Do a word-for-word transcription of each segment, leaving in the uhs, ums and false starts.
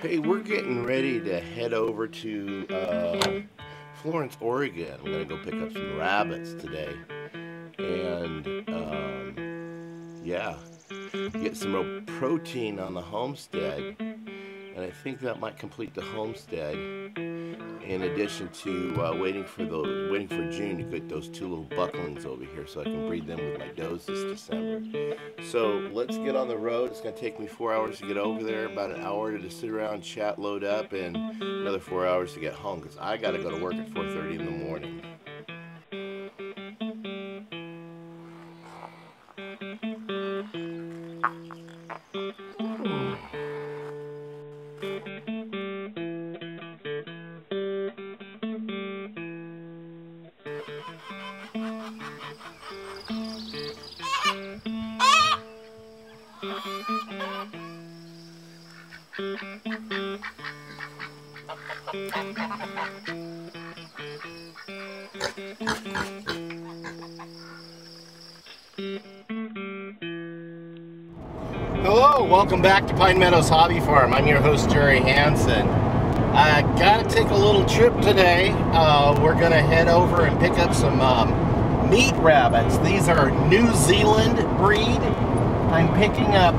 Hey, we're getting ready to head over to uh, Florence, Oregon. I'm going to go pick up some rabbits today. And, um, yeah, get some real protein on the homestead. And I think that might complete the homestead, in addition to uh, waiting for those, waiting for June to get those two little bucklings over here so I can breed them with my does this December. So let's get on the road. It's gonna take me four hours to get over there, about an hour to just sit around, chat, load up, and another four hours to get home because I gotta go to work at four thirty in the morning. Hello, welcome back to Pine Meadows Hobby Farm. I'm your host, Jerry Hanson. I gotta take a little trip today. Uh, we're gonna head over and pick up some um, meat rabbits. These are New Zealand breed. I'm picking up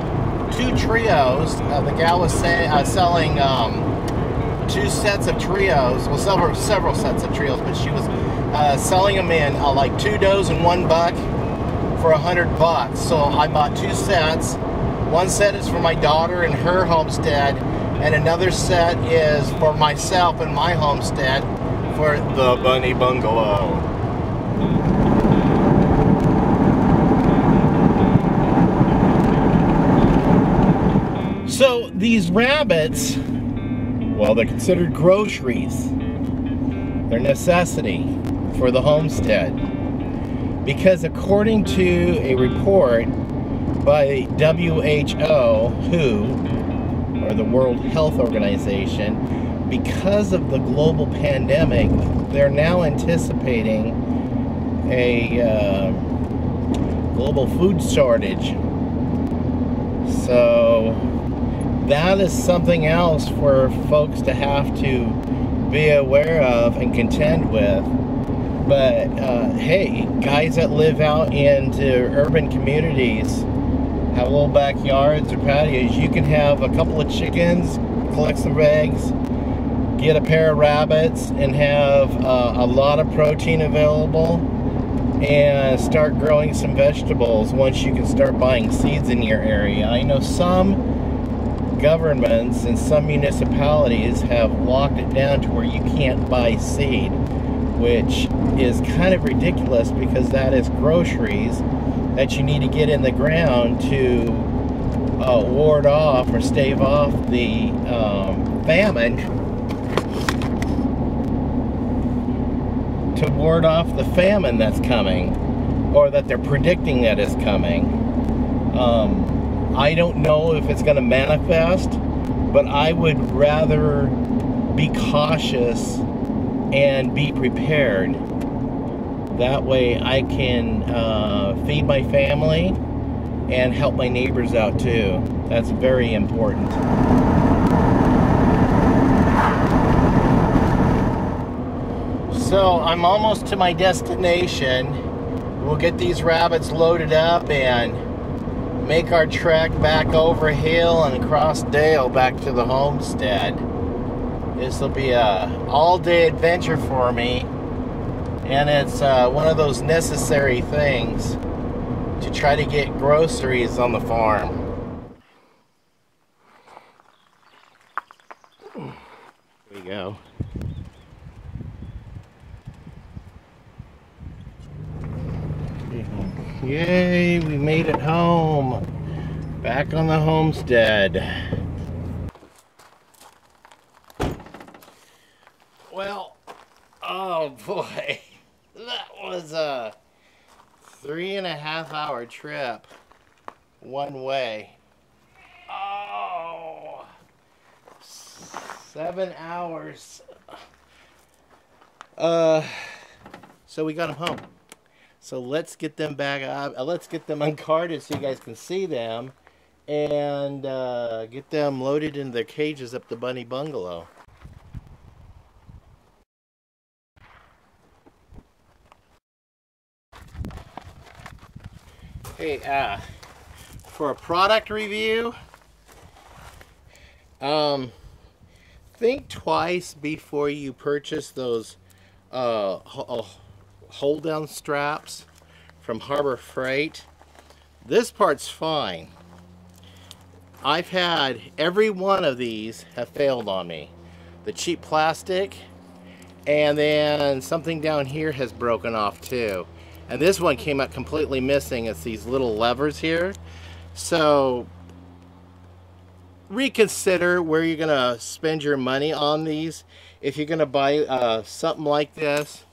two trios. Uh, the gal was say, uh, selling um, two sets of trios, well several, several sets of trios, but she was uh, selling them in uh, like two does and one buck for a hundred bucks. So I bought two sets. One set is for my daughter and her homestead, and another set is for myself and my homestead for the bunny bungalow. So these rabbits, well, they're considered groceries. They're necessity for the homestead because according to a report by W H O, W H O, or the World Health Organization, because of the global pandemic, they're now anticipating a uh, global food shortage. So that is something else for folks to have to be aware of and contend with. But uh, hey, guys that live out into urban communities, have little backyards or patios, you can have a couple of chickens, collect some eggs, get a pair of rabbits, and have uh, a lot of protein available, and start growing some vegetables once you can start buying seeds in your area. I know some governments and some municipalities have locked it down to where you can't buy seed, which is kind of ridiculous because that is groceries that you need to get in the ground to uh, ward off or stave off the um, famine. To ward off the famine that's coming, or that they're predicting that is coming. Um, I don't know if it's going to manifest, but I would rather be cautious and be prepared. That way I can uh, feed my family and help my neighbors out too. That's very important. So I'm almost to my destination. We'll get these rabbits loaded up and make our trek back over hill and across dale back to the homestead. This will be a all-day adventure for me. And it's uh, one of those necessary things to try to get groceries on the farm. There we go. Yay, we made it home. Back on the homestead. Well, oh boy. That was a three and a half hour trip one way. Oh, seven hours. Uh, so we got them home. So let's get them back up. Let's get them uncarded so you guys can see them and uh, get them loaded into their cages up the bunny bungalow. Hey, uh, for a product review, um, think twice before you purchase those uh, hold-down straps from Harbor Freight. This part's fine. I've had every one of these have failed on me. The cheap plastic, and then something down here has broken off too. And this one came out completely missing. It's these little levers here. So reconsider where you're gonna spend your money on these. If you're gonna buy uh, something like this,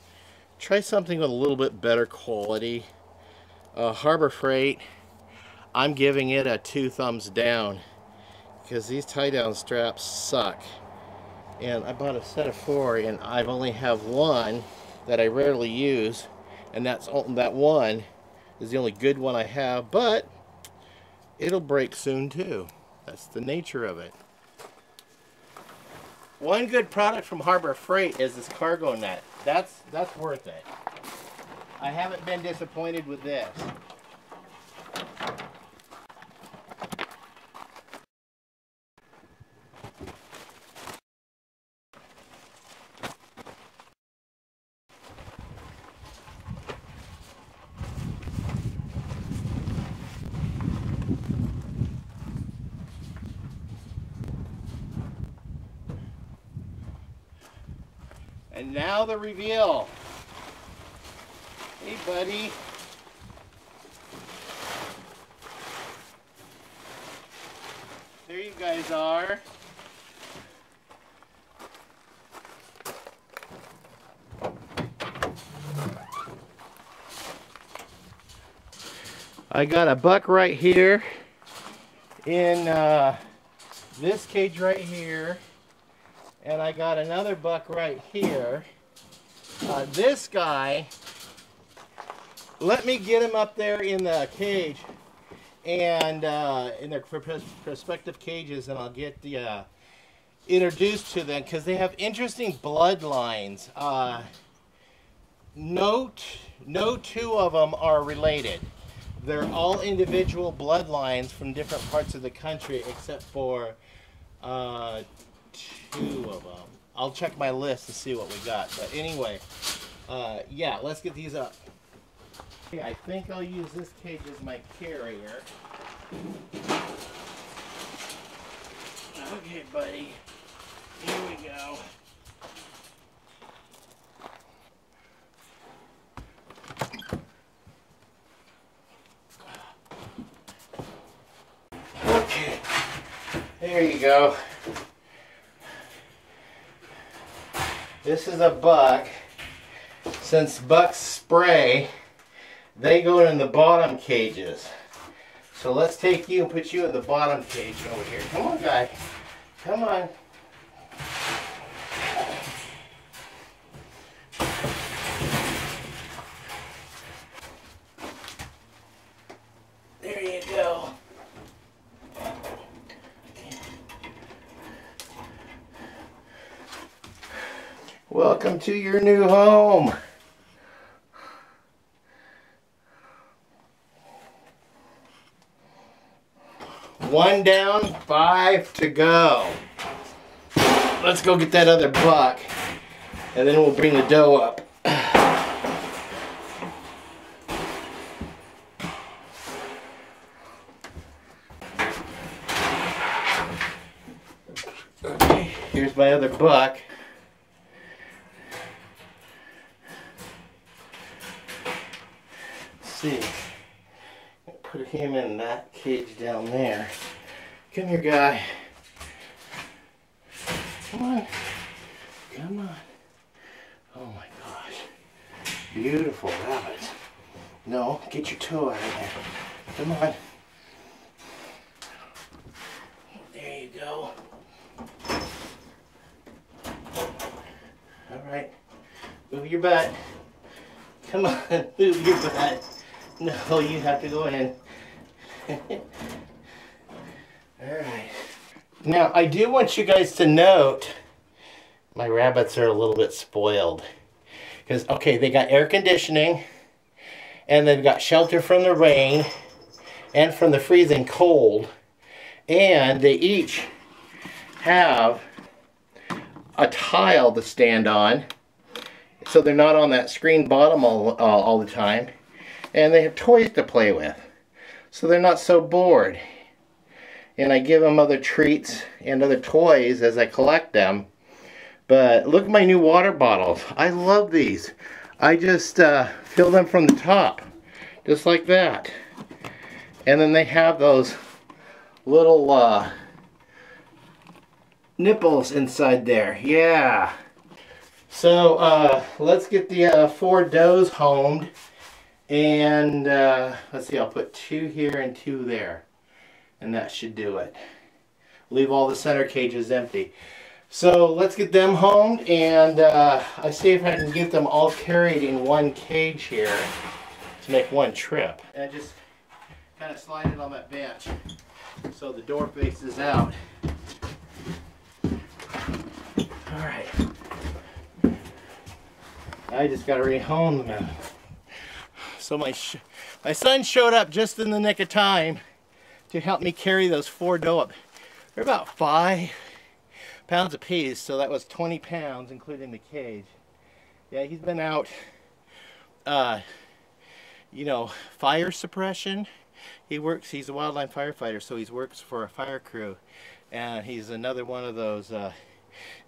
try something with a little bit better quality. Uh, Harbor Freight, I'm giving it a two thumbs down because these tie down straps suck. And I bought a set of four, and I've only have one that I rarely use. And that's all, that one is the only good one I have, but it'll break soon too. That's the nature of it. One good product from Harbor Freight is this cargo net. That's, that's worth it. I haven't been disappointed with this. And now the reveal. Hey, buddy. There you guys are. I got a buck right here in uh, this cage right here. And I got another buck right here. Uh, this guy, let me get him up there in the cage and uh, in their prospective cages, and I'll get the uh, introduced to them because they have interesting bloodlines. Uh, note, no two of them are related. They're all individual bloodlines from different parts of the country, except for Uh, two of them. I'll check my list to see what we got. But anyway, uh, yeah, let's get these up. Okay, I think I'll use this cage as my carrier. Okay, buddy. Here we go. Okay. There you go. This is a buck. Since bucks spray, they go in the bottom cages. So let's take you and put you in the bottom cage over here. Come on, guy. Come on. There you go. Welcome to your new home. One down, five to go. Let's go get that other buck, and then we'll bring the doe up. Okay, here's my other buck. Put him in that cage down there. Come here, guy. Come on. Come on. Oh my gosh. Beautiful rabbits. No, get your toe out of there. Come on. There you go. Alright. Move your butt. Come on. Move your butt. No, you have to go in. Alright. Now, I do want you guys to note my rabbits are a little bit spoiled. Because, okay, they got air conditioning, and they've got shelter from the rain, and from the freezing cold, and they each have a tile to stand on, so they're not on that screen bottom all, uh, all the time, and they have toys to play with, so they're not so bored. And I give them other treats and other toys as I collect them. But look at my new water bottles. I love these. I just uh, fill them from the top, just like that. And then they have those little uh, nipples inside there. Yeah. So uh, let's get the uh, four does homed. And uh, let's see, I'll put two here and two there. And that should do it. Leave all the center cages empty. So let's get them homed, and uh, I see if I can get them all carried in one cage here to make one trip. And I just kind of slide it on that bench so the door faces out. Alright. I just got to rehome them. So my, sh my son showed up just in the nick of time to help me carry those four doe up. They're about five pounds apiece, so that was twenty pounds including the cage. Yeah, he's been out, uh, you know, fire suppression. He works, he's a wildland firefighter, so he works for a fire crew, and he's another one of those uh,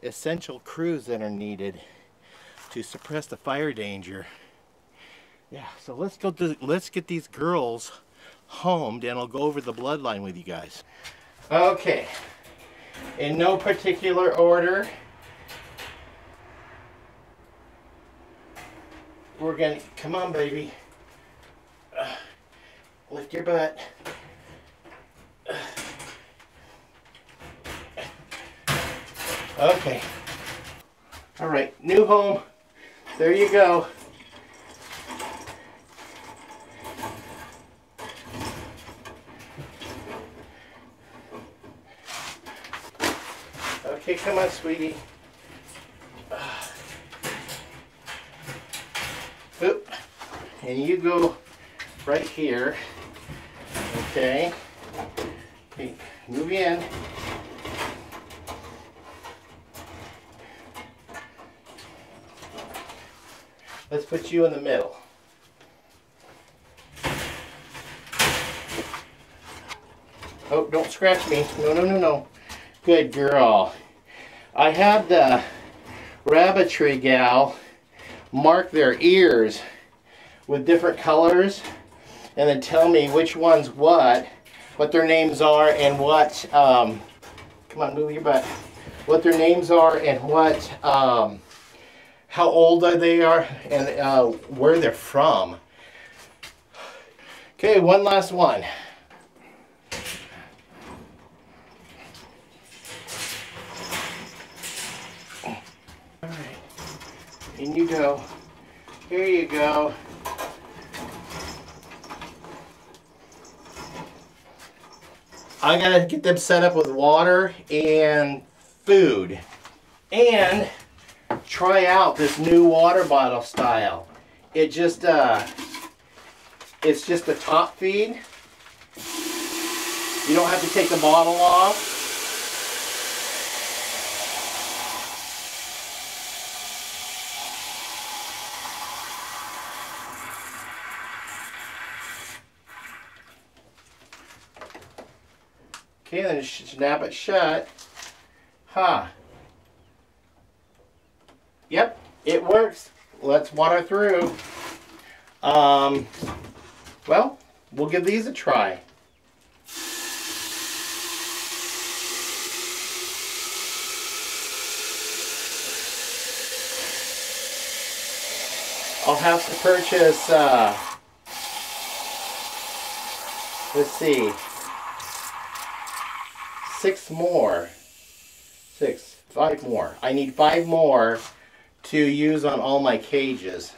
essential crews that are needed to suppress the fire danger. Yeah, so let's go do, let's get these girls homed, and I'll go over the bloodline with you guys. Okay. In no particular order, we're gonna, come on baby, uh, lift your butt, okay, all right, new home, there you go. Okay, come on, sweetie. Oop. And you go right here. Okay. Okay, move in. Let's put you in the middle. Oh, don't scratch me. No, no, no, no. Good girl. I had the rabbitry gal mark their ears with different colors and then tell me which one's what, what their names are and what, um, come on, move your butt, what their names are and what, um, how old they are and uh, where they're from. Okay, one last one. In you go. Here you go. I gotta get them set up with water and food and try out this new water bottle style. It just, uh, it's just a top feed. You don't have to take the bottle off. Okay, then snap it shut. Huh. Yep, it works. Let's water through. Um, well, we'll give these a try. I'll have to purchase, uh, let's see. Six more, six, five more. I need five more to use on all my cages.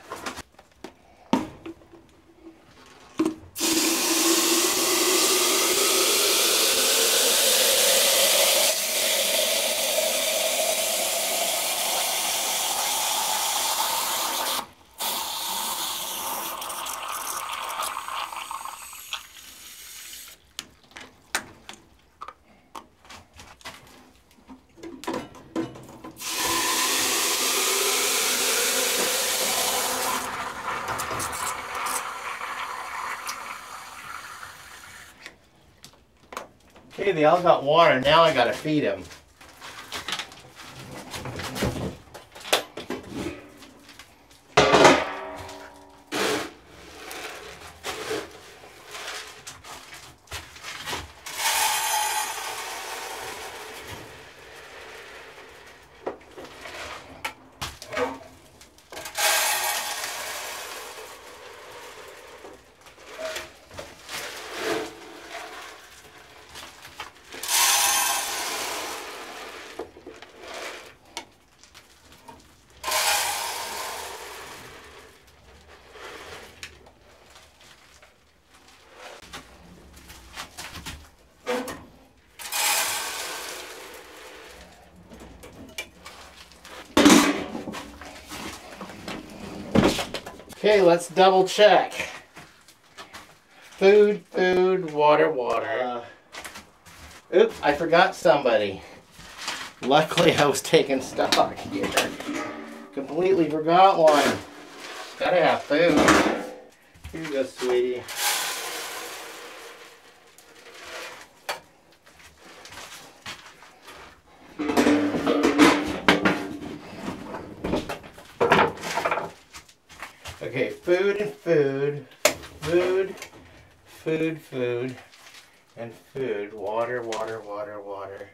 See, they all got water. Now I gotta feed them. Okay, let's double check. Food, food, water, water. Uh, oops, I forgot somebody. Luckily I was taking stock here. Completely forgot one. Gotta have food. Here you go, sweetie. Okay, food and food, food, food, food, and food. Water, water, water, water,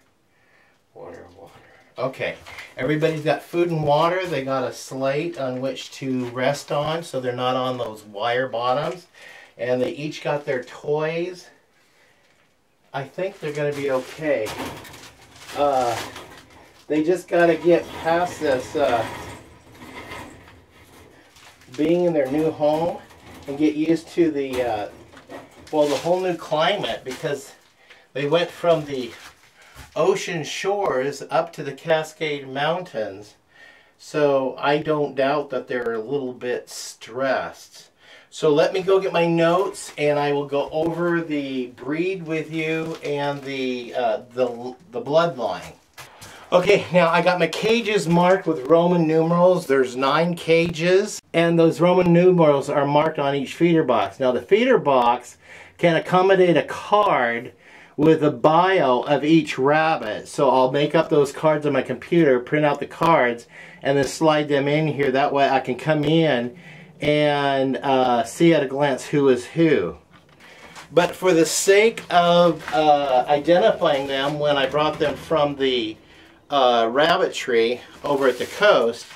water, water. Okay, everybody's got food and water. They got a slate on which to rest on so they're not on those wire bottoms. And they each got their toys. I think they're going to be okay. Uh, they just got to get past this... Uh, being in their new home and get used to the uh, well the whole new climate, because they went from the ocean shores up to the Cascade Mountains, so I don't doubt that they're a little bit stressed. So let me go get my notes and I will go over the breed with you and the uh, the, the bloodline. Okay, now I got my cages marked with Roman numerals. There's nine cages, and those Roman numerals are marked on each feeder box. Now the feeder box can accommodate a card with a bio of each rabbit. So I'll make up those cards on my computer, print out the cards, and then slide them in here. That way I can come in and uh, see at a glance who is who. But for the sake of uh, identifying them when I brought them from the Uh, rabbitry over at the coast,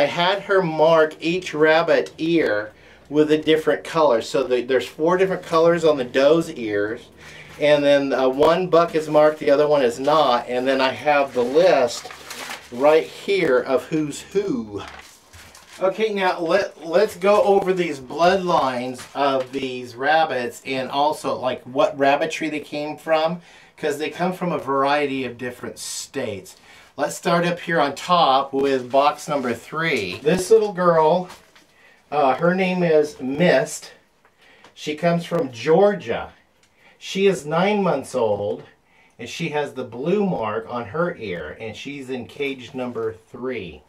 I had her mark each rabbit ear with a different color. So the, there's four different colors on the doe's ears, and then uh, one buck is marked, the other one is not, and then I have the list right here of who's who. Okay, now let, let's go over these bloodlines of these rabbits and also like what rabbitry they came from, because they come from a variety of different states. Let's start up here on top with box number three. This little girl, uh, her name is Mist. She comes from Georgia. She is nine months old, and she has the blue mark on her ear, and she's in cage number three.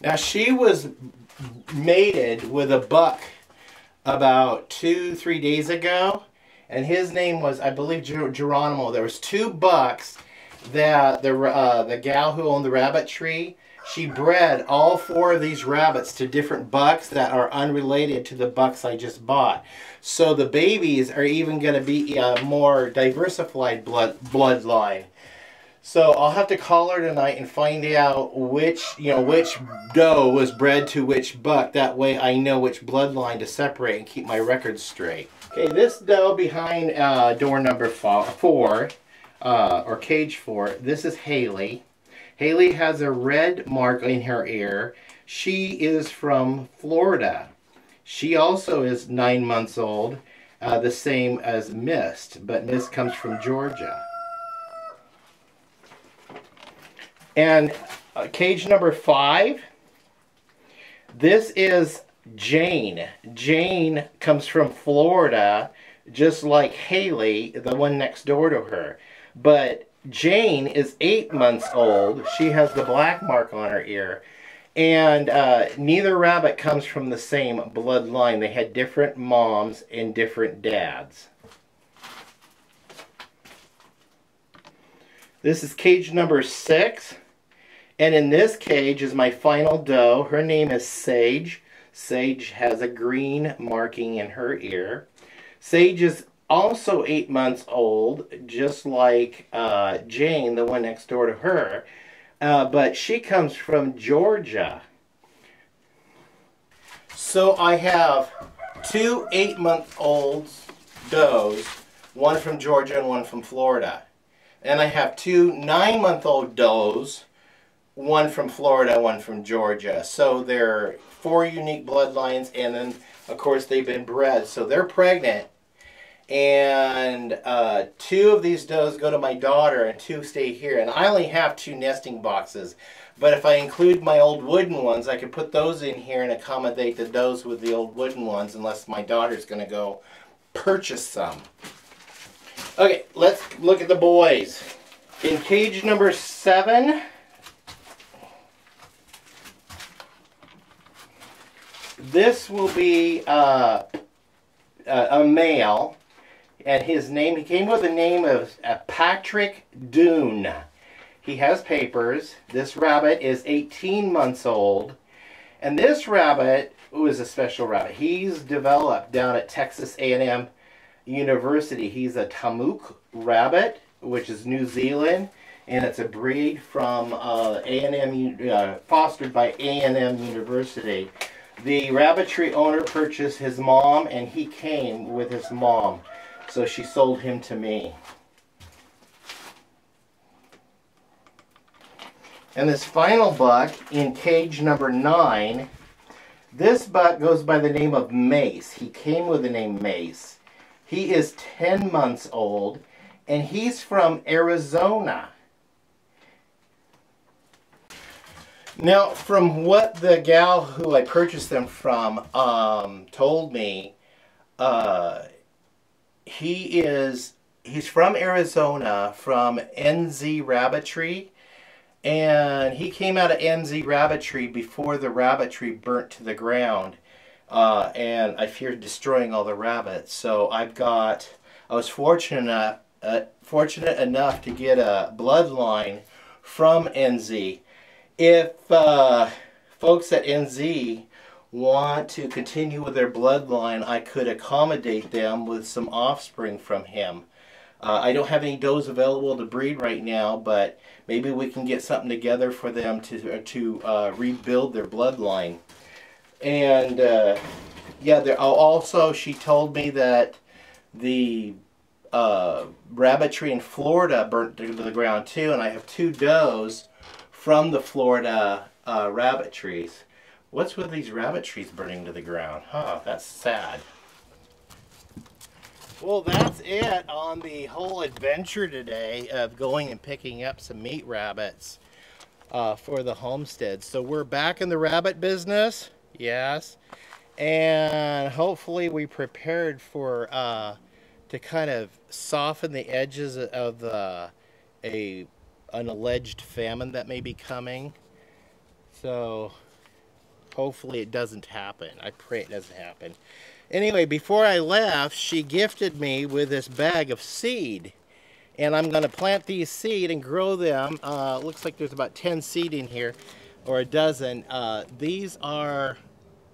Now she was mated with a buck about two, three days ago, and his name was, I believe, Ger Geronimo. There was two bucks that the uh, the gal who owned the rabbitry, she bred all four of these rabbits to different bucks that are unrelated to the bucks I just bought. So the babies are even going to be a more diversified blood bloodline. So I'll have to call her tonight and find out which, you know, which doe was bred to which buck. That way I know which bloodline to separate and keep my records straight. Okay, this doe behind uh, door number four, uh, or cage four, this is Haley. Haley has a red mark in her ear. She is from Florida. She also is nine months old, uh, the same as Mist, but Mist comes from Georgia. And uh, cage number five, this is Jane. Jane comes from Florida, just like Haley, the one next door to her. But Jane is eight months old. She has the black mark on her ear. And uh, neither rabbit comes from the same bloodline. They had different moms and different dads. This is cage number six. And in this cage is my final doe. Her name is Sage. Sage has a green marking in her ear. Sage is also eight months old, just like uh, Jane, the one next door to her. Uh, but she comes from Georgia. So I have two eight-month-old does, one from Georgia and one from Florida. And I have two nine-month-old does, one from Florida, one from Georgia. So there are four unique bloodlines, and then, of course, they've been bred. So they're pregnant, and uh, two of these does go to my daughter, and two stay here. And I only have two nesting boxes, but if I include my old wooden ones, I could put those in here and accommodate the does with the old wooden ones, unless my daughter's going to go purchase some. Okay, let's look at the boys. In cage number seven, this will be uh, a male, and his name, he came with the name of uh, Patrick Dune. He has papers. This rabbit is eighteen months old, and this rabbit was a special rabbit. He's developed down at Texas A and M University. He's a Tamuk rabbit, which is New Zealand, and it's a breed from uh, A and M, uh, fostered by A and M University. The rabbitry owner purchased his mom, and he came with his mom, so she sold him to me. And this final buck in cage number nine, this buck goes by the name of Mace. He came with the name Mace. He is ten months old, and he's from Arizona. Now, from what the gal who I purchased them from um, told me, uh, he is, he's from Arizona, from N Z Rabbitry, and he came out of N Z Rabbitry before the rabbitry burnt to the ground, uh, and I feared destroying all the rabbits. So I've got, I was fortunate, uh, fortunate enough to get a bloodline from N Z. If uh, folks at N Z want to continue with their bloodline, I could accommodate them with some offspring from him. Uh, I don't have any does available to breed right now, but maybe we can get something together for them to, to uh, rebuild their bloodline. And uh, yeah, there, also she told me that the uh, rabbitry in Florida burnt to the ground too, and I have two does from the Florida uh, rabbit trees. What's with these rabbit trees burning to the ground? Huh, that's sad. Well, that's it on the whole adventure today of going and picking up some meat rabbits uh, for the homestead. So we're back in the rabbit business, yes. And hopefully we prepared for, uh, to kind of soften the edges of the, a, an alleged famine that may be coming. So hopefully it doesn't happen. I pray it doesn't happen. Anyway, before I left, she gifted me with this bag of seed, and I'm gonna plant these seed and grow them. Uh, looks like there's about ten seed in here, or a dozen. Uh, these are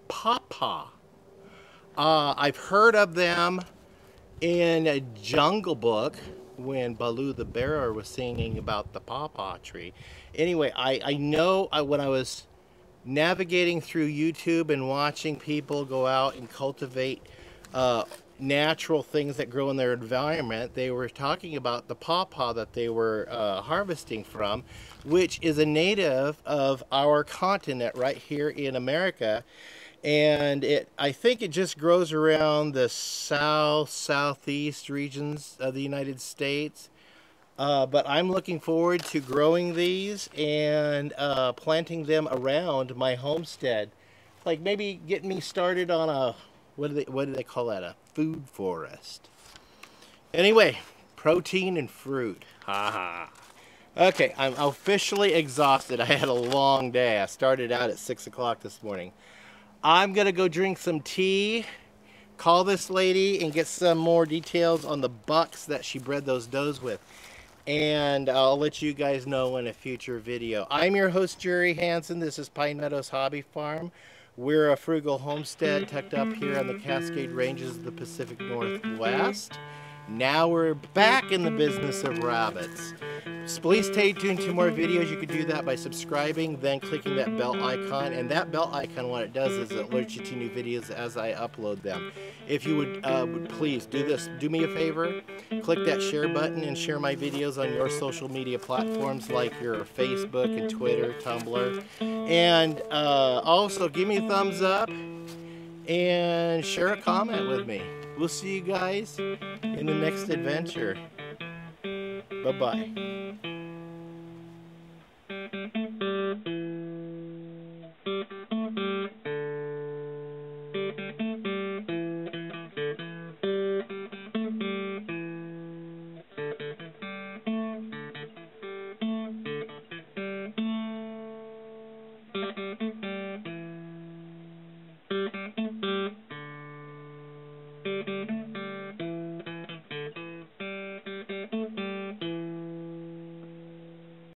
pawpaw. Uh, I've heard of them in a Jungle Book, when Baloo the bear was singing about the pawpaw tree. Anyway, I, I know I, when I was navigating through YouTube and watching people go out and cultivate uh, natural things that grow in their environment, they were talking about the pawpaw that they were uh, harvesting from, which is a native of our continent right here in America. And it, I think it just grows around the south, southeast regions of the United States. Uh, but I'm looking forward to growing these and uh, planting them around my homestead. Like maybe getting me started on a, what do they, what do they call that? A food forest. Anyway, protein and fruit. Ha ha. Okay, I'm officially exhausted. I had a long day. I started out at six o'clock this morning. I'm gonna go drink some tea, call this lady, and get some more details on the bucks that she bred those does with. and I'll let you guys know in a future video. I'm your host, Jerry Hanson. This is Pine Meadows Hobby Farm. We're a frugal homestead tucked up here on the Cascade Ranges of the Pacific Northwest. Now we're back in the business of rabbits. So please stay tuned to more videos. You can do that by subscribing, then clicking that bell icon. And that bell icon, what it does is it alerts you to new videos as I upload them. If you would, uh, would please do this, do me a favor, click that share button and share my videos on your social media platforms like your Facebook and Twitter, Tumblr. And uh, also give me a thumbs up and share a comment with me. We'll see you guys in the next adventure. Bye-bye.